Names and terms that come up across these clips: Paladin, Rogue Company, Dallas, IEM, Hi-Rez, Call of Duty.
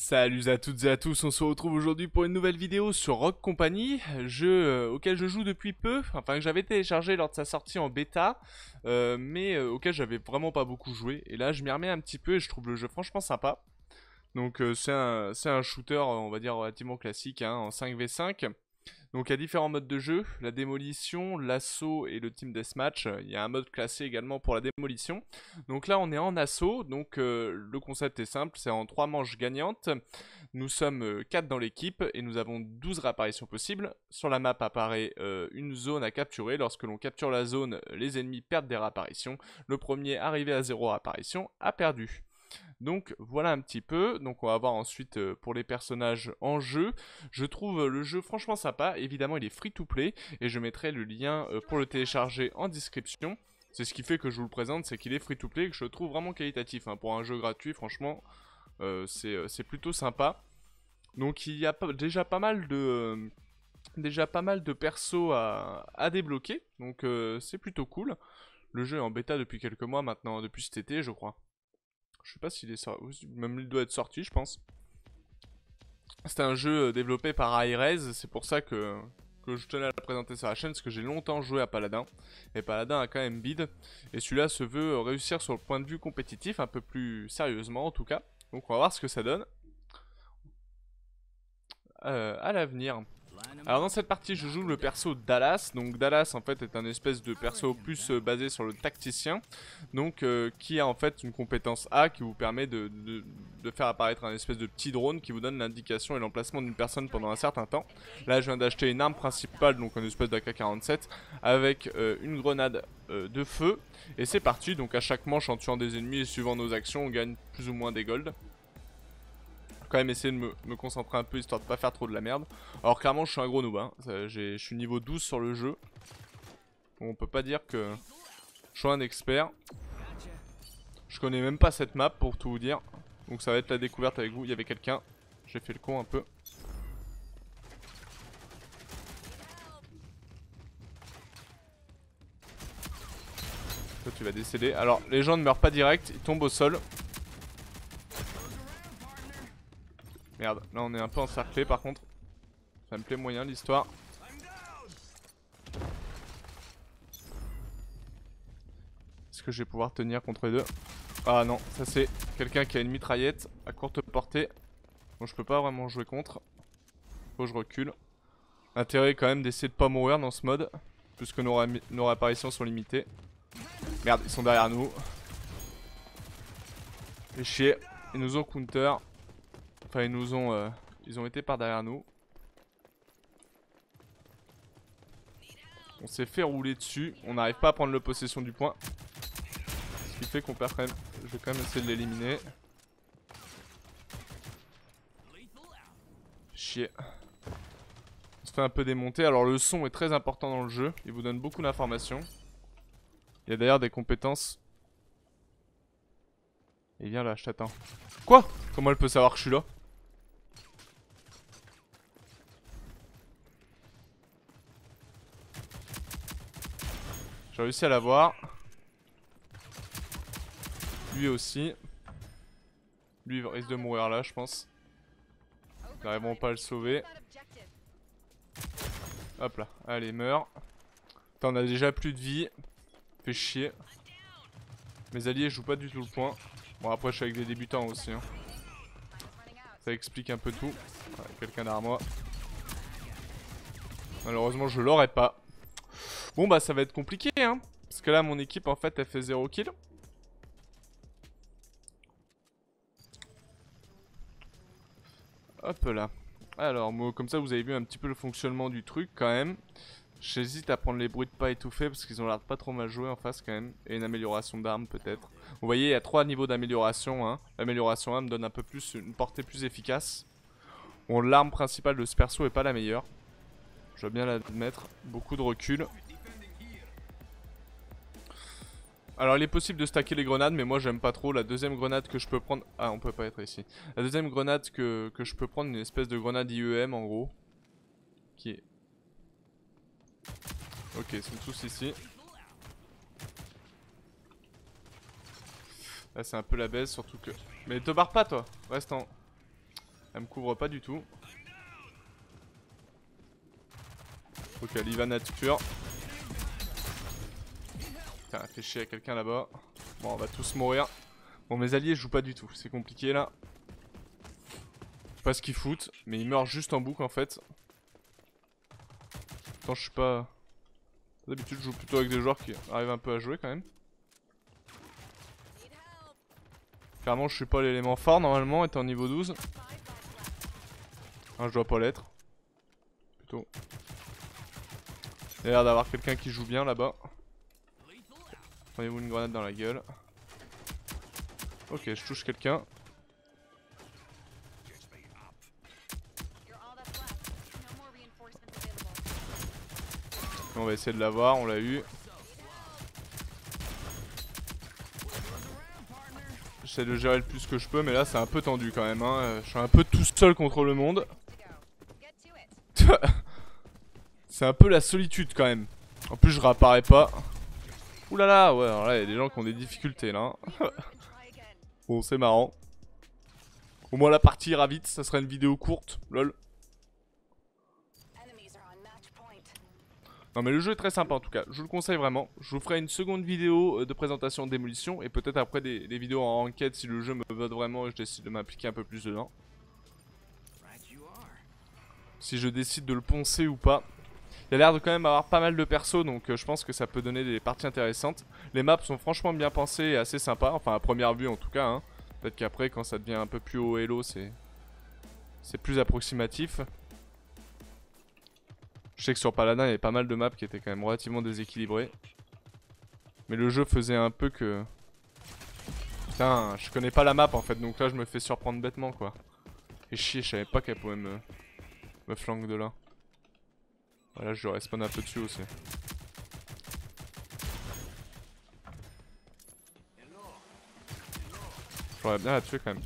Salut à toutes et à tous, on se retrouve aujourd'hui pour une nouvelle vidéo sur Rogue Company, jeu auquel je joue depuis peu, enfin que j'avais téléchargé lors de sa sortie en bêta, mais auquel j'avais vraiment pas beaucoup joué, et là je m'y remets un petit peu et je trouve le jeu franchement sympa. Donc c'est un shooter, on va dire, relativement classique, hein, en 5v5. Donc il y a différents modes de jeu, la démolition, l'assaut et le team deathmatch. Il y a un mode classé également pour la démolition. Donc là on est en assaut, donc le concept est simple, c'est en 3 manches gagnantes. Nous sommes 4 dans l'équipe et nous avons 12 réapparitions possibles. Sur la map apparaît une zone à capturer. Lorsque l'on capture la zone, les ennemis perdent des réapparitions. Le premier arrivé à 0 réapparition a perdu. Donc voilà un petit peu, donc on va voir ensuite pour les personnages en jeu. Je trouve le jeu franchement sympa, évidemment il est free to play et je mettrai le lien pour le télécharger en description. C'est ce qui fait que je vous le présente, c'est qu'il est free to play et que je le trouve vraiment qualitatif, hein. Pour un jeu gratuit franchement c'est plutôt sympa. Donc il y a déjà pas mal de persos à débloquer, donc c'est plutôt cool. Le jeu est en bêta depuis quelques mois maintenant, depuis cet été je crois. Je sais pas s'il est sorti, même il doit être sorti je pense. C'est un jeu développé par Hi-Rez, c'est pour ça que je tenais à le présenter sur la chaîne, parce que j'ai longtemps joué à Paladin, et Paladin a quand même bide, et celui-là se veut réussir sur le point de vue compétitif, un peu plus sérieusement en tout cas, donc on va voir ce que ça donne à l'avenir. Alors dans cette partie je joue le perso Dallas. Donc Dallas en fait est un espèce de perso plus basé sur le tacticien. Donc qui a en fait une compétence A qui vous permet de faire apparaître un espèce de petit drone qui vous donne l'indication et l'emplacement d'une personne pendant un certain temps. Là je viens d'acheter une arme principale, donc une espèce d'AK-47 avec une grenade de feu. Et c'est parti, donc à chaque manche en tuant des ennemis et suivant nos actions on gagne plus ou moins des golds. Quand même essayer de me concentrer un peu histoire de pas faire trop de la merde. Alors clairement je suis un gros noob, hein. Je suis niveau 12 sur le jeu. On peut pas dire que je suis un expert. Je connais même pas cette map pour tout vous dire. Donc ça va être la découverte avec vous. Il y avait quelqu'un, j'ai fait le con un peu. Toi tu vas décéder. Alors les gens ne meurent pas direct, ils tombent au sol. Merde, là on est un peu encerclé par contre. Ça me plaît moyen l'histoire. Est-ce que je vais pouvoir tenir contre les deux? Ah non, ça c'est quelqu'un qui a une mitraillette à courte portée. Bon je peux pas vraiment jouer contre. Faut que je recule. L'intérêt quand même d'essayer de pas mourir dans ce mode, puisque nos réapparitions sont limitées. Merde, ils sont derrière nous. Fais chier, ils nous ont counter. Enfin ils ont été par derrière nous. On s'est fait rouler dessus. On n'arrive pas à prendre le possession du point. Ce qui fait qu'on perd quand même. Je vais quand même essayer de l'éliminer. Chier. On se fait un peu démonter. Alors le son est très important dans le jeu. Il vous donne beaucoup d'informations. Il y a d'ailleurs des compétences. Et viens là, je t'attends. Quoi? Comment elle peut savoir que je suis là? J'ai réussi à l'avoir. Lui aussi. Lui risque de mourir là je pense. Nous n'arriverons pas à le sauver. Hop là, allez meurs. Putain on a déjà plus de vie. Fais chier. Mes alliés jouent pas du tout le point. Bon après je suis avec des débutants aussi hein. Ça explique un peu tout. Ouais, quelqu'un derrière moi. Malheureusement je l'aurai pas. Bon bah ça va être compliqué hein, parce que là mon équipe en fait elle fait 0 kill. Hop là. Alors moi comme ça vous avez vu un petit peu le fonctionnement du truc quand même. J'hésite à prendre les bruits de pas étouffés parce qu'ils ont l'air de pas trop mal jouer en face quand même. Et une amélioration d'armes peut-être. Vous voyez il y a 3 niveaux d'amélioration hein. L'amélioration 1 me donne un peu plus, une portée plus efficace. Bon l'arme principale de ce perso est pas la meilleure. Je dois bien l'admettre, beaucoup de recul. Alors il est possible de stacker les grenades mais moi j'aime pas trop. La deuxième grenade que je peux prendre... Ah on peut pas être ici. La deuxième grenade que je peux prendre, une espèce de grenade IEM en gros. Qui est... Ok ils sont tous ici. Là c'est un peu la baisse surtout que... Mais te barre pas toi, reste en... Ça me couvre pas du tout. Ok, l'Ivan nature. Putain, fait chier à quelqu'un là-bas. Bon, on va tous mourir. Bon, mes alliés jouent pas du tout, c'est compliqué là. Je sais pas ce qu'ils foutent, mais ils meurent juste en boucle en fait. Attends, je suis pas... D'habitude, je joue plutôt avec des joueurs qui arrivent un peu à jouer quand même. Clairement, je suis pas l'élément fort normalement, étant niveau 12. Hein, je dois pas l'être. Plutôt. Il y a l'air d'avoir quelqu'un qui joue bien là-bas. Prenez-vous une grenade dans la gueule. Ok, je touche quelqu'un. On va essayer de l'avoir, on l'a eu. J'essaie de gérer le plus que je peux, mais là c'est un peu tendu quand même. Hein. Je suis un peu tout seul contre le monde. C'est un peu la solitude quand même. En plus, je réapparais pas. Oulala, ouais, alors là il y a des gens qui ont des difficultés là. Bon, c'est marrant. Au moins la partie ira vite, ça sera une vidéo courte, lol. Non mais le jeu est très sympa en tout cas, je vous le conseille vraiment. Je vous ferai une seconde vidéo de présentation de démolition et peut-être après des vidéos en enquête si le jeu me vote vraiment et je décide de m'impliquer un peu plus dedans. Si je décide de le poncer ou pas. Il a l'air de quand même avoir pas mal de persos, donc je pense que ça peut donner des parties intéressantes. Les maps sont franchement bien pensées et assez sympas, enfin à première vue en tout cas. Hein. Peut-être qu'après quand ça devient un peu plus haut elo, c'est plus approximatif. Je sais que sur Paladin il y avait pas mal de maps qui étaient quand même relativement déséquilibrées. Mais le jeu faisait un peu que... Putain, je connais pas la map en fait, donc là je me fais surprendre bêtement quoi. Et chier, je savais pas qu'elle pouvait me flanquer de là. Voilà, je respawn un peu dessus aussi. J'aurais bien la tuer quand même.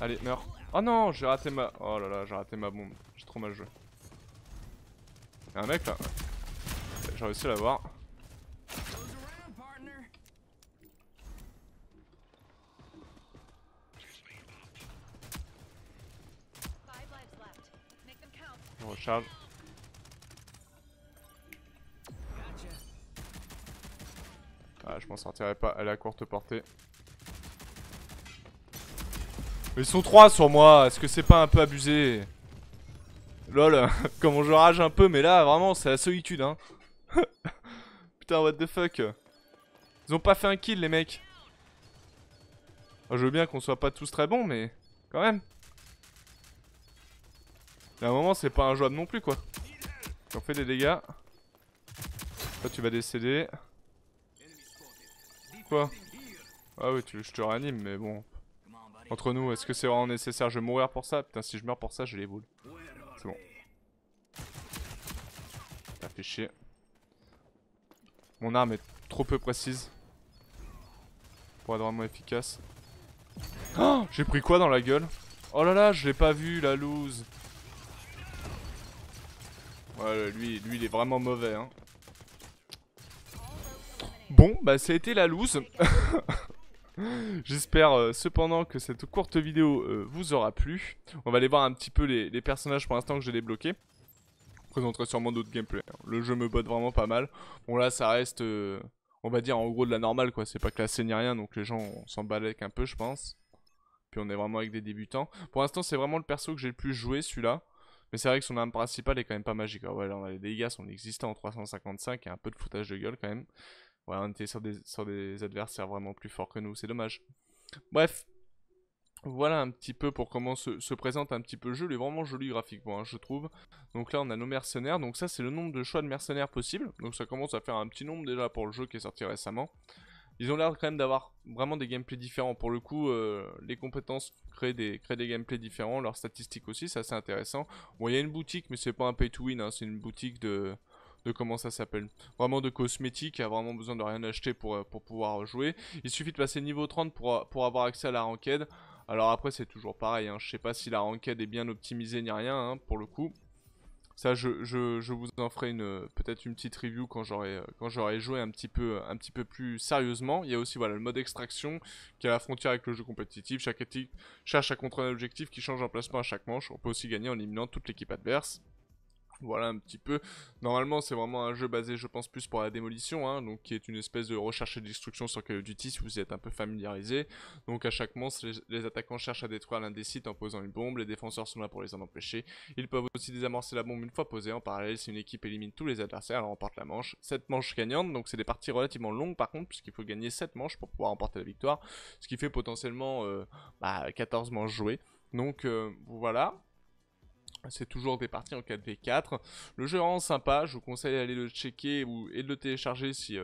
Allez, meurs. Oh non, j'ai raté ma... Oh là là, j'ai raté ma bombe. J'ai trop mal joué. Y'a un mec là. J'ai réussi à l'avoir. On recharge. Ah, je m'en sortirai pas, elle est à courte portée. Ils sont 3 sur moi, est-ce que c'est pas un peu abusé? Lol, comment je rage un peu, mais là vraiment c'est la solitude hein. Putain, what the fuck. Ils ont pas fait un kill les mecs. Alors, je veux bien qu'on soit pas tous très bons, mais quand même. Il y a un moment c'est pas injouable non plus quoi. On fait des dégâts. Toi tu vas décéder. Quoi? Ah oui, je te réanime, mais bon. Entre nous, est-ce que c'est vraiment nécessaire? Je vais mourir pour ça? Putain, si je meurs pour ça, j'ai les boules. C'est bon. T'as fait chier. Mon arme est trop peu précise pour être vraiment efficace. Oh, j'ai pris quoi dans la gueule? Oh là là, je l'ai pas vu, la loose. Ouais, lui, il est vraiment mauvais, hein. Bon, bah ça a été la loose. J'espère cependant que cette courte vidéo vous aura plu. On va aller voir un petit peu les personnages pour l'instant que j'ai débloqués. Je présenterai sûrement d'autres gameplay. Hein. Le jeu me botte vraiment pas mal. Bon là ça reste, on va dire en gros de la normale quoi. C'est pas classé ni rien, donc les gens s'en balèquent un peu je pense. Puis on est vraiment avec des débutants. Pour l'instant c'est vraiment le perso que j'ai le plus joué celui-là. Mais c'est vrai que son arme principale est quand même pas magique. Ouais, là, on a les dégâts, son existant en 355 et un peu de foutage de gueule quand même. Ouais, on était sur des adversaires vraiment plus forts que nous, c'est dommage. Bref, voilà un petit peu pour comment se présente un petit peu le jeu. Il est vraiment joli graphiquement, hein, je trouve. Donc là, on a nos mercenaires. Donc ça, c'est le nombre de choix de mercenaires possibles. Donc ça commence à faire un petit nombre déjà pour le jeu qui est sorti récemment. Ils ont l'air quand même d'avoir vraiment des gameplays différents. Pour le coup, les compétences créent des gameplays différents. Leurs statistiques aussi, c'est assez intéressant. Bon, il y a une boutique, mais c'est pas un pay to win, hein, c'est une boutique de comment ça s'appelle, vraiment de cosmétiques, a vraiment besoin de rien acheter pour pouvoir jouer. Il suffit de passer niveau 30 pour avoir accès à la ranked. Alors après c'est toujours pareil, hein. Je sais pas si la ranked est bien optimisée ni rien hein, pour le coup. Ça, je vous en ferai peut-être une petite review quand j'aurai joué un petit peu plus sérieusement. Il y a aussi voilà, le mode extraction qui est à la frontière avec le jeu compétitif. Chaque équipe cherche à contrôler un objectif qui change en placement à chaque manche. On peut aussi gagner en éliminant toute l'équipe adverse. Voilà un petit peu. Normalement, c'est vraiment un jeu basé, je pense, plus pour la démolition, hein, donc qui est une espèce de recherche et destruction sur Call of Duty si vous y êtes un peu familiarisé. Donc à chaque manche, les attaquants cherchent à détruire l'un des sites en posant une bombe. Les défenseurs sont là pour les en empêcher. Ils peuvent aussi désamorcer la bombe une fois posée. En parallèle, si une équipe élimine tous les adversaires, elle remporte la manche. 7 manches gagnantes, donc c'est des parties relativement longues par contre, puisqu'il faut gagner 7 manches pour pouvoir remporter la victoire, ce qui fait potentiellement 14 manches jouées. Donc voilà. C'est toujours des parties en 4v4. Le jeu est vraiment sympa, je vous conseille d'aller le checker et de le télécharger si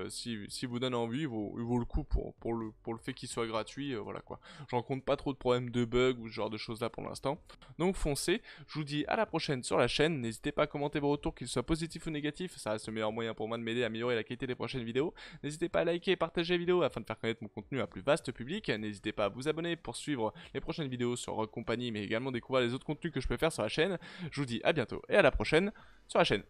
vous donne envie. Il vaut le coup pour le fait qu'il soit gratuit, voilà quoi. J'en compte pas trop de problèmes de bugs ou ce genre de choses là pour l'instant. Donc foncez, je vous dis à la prochaine sur la chaîne. N'hésitez pas à commenter vos retours, qu'ils soient positifs ou négatifs. Ça reste le meilleur moyen pour moi de m'aider à améliorer la qualité des prochaines vidéos. N'hésitez pas à liker et partager la vidéo afin de faire connaître mon contenu à un plus vaste public. N'hésitez pas à vous abonner pour suivre les prochaines vidéos sur Rogue Company, mais également découvrir les autres contenus que je peux faire sur la chaîne. Je vous dis à bientôt et à la prochaine sur la chaîne.